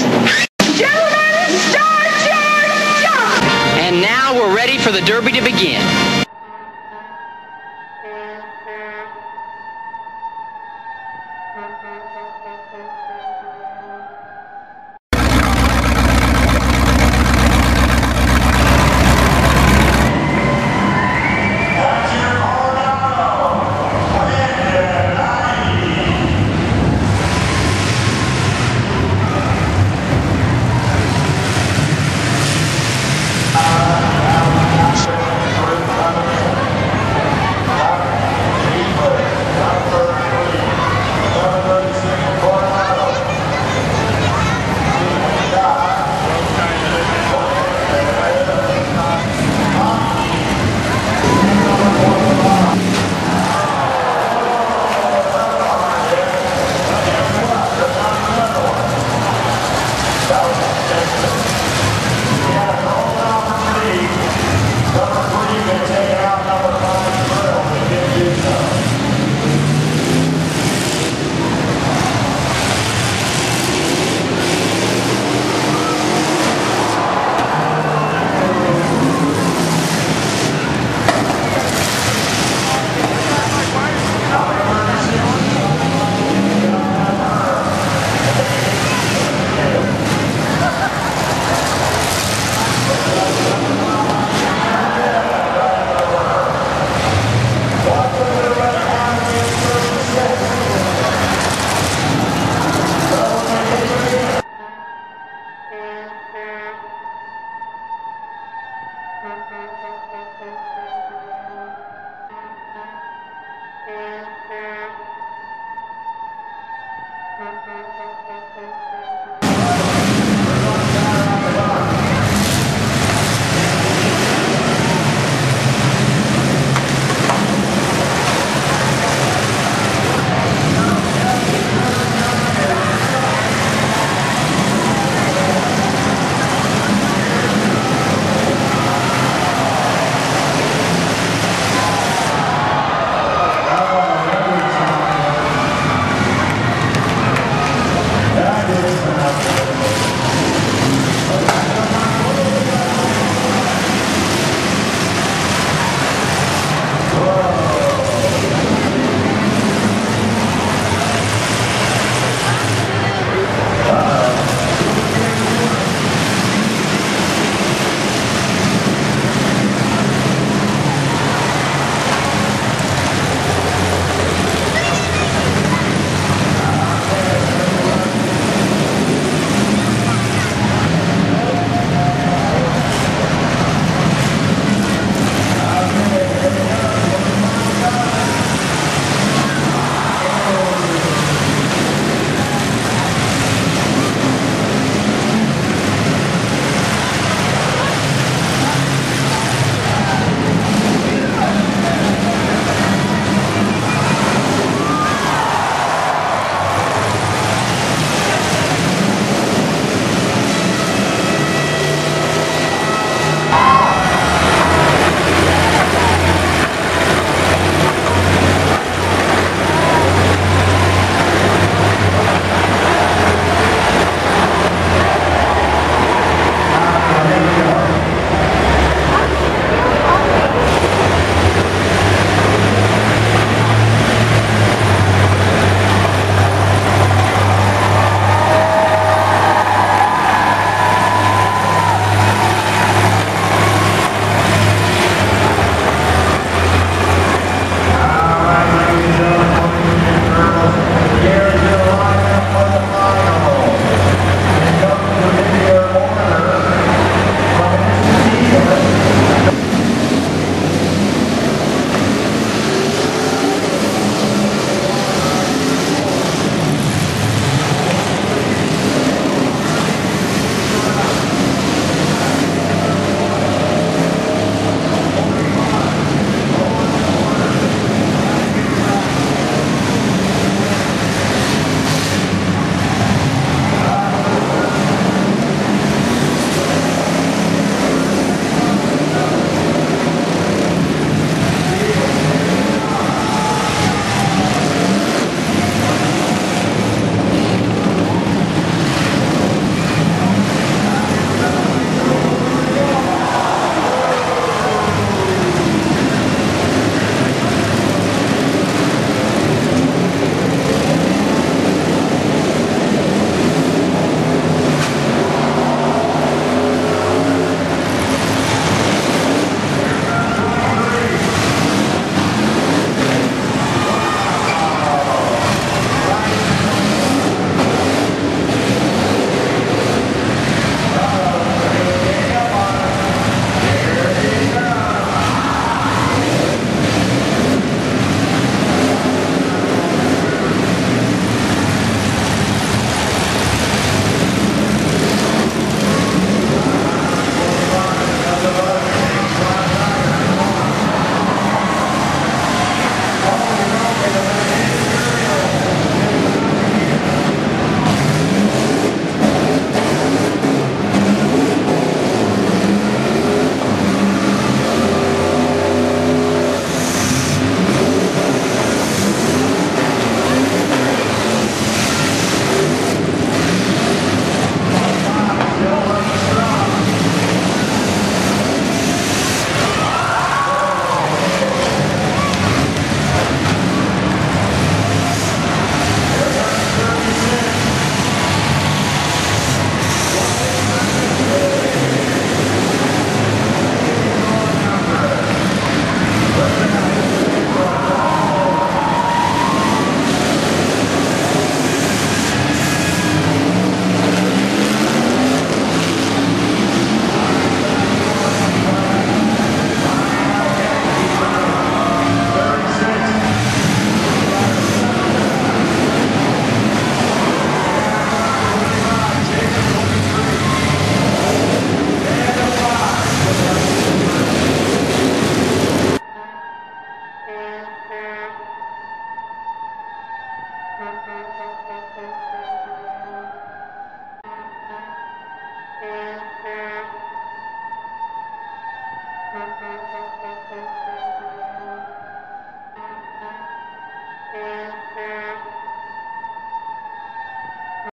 Do not start your job! And now we're ready for the derby to begin.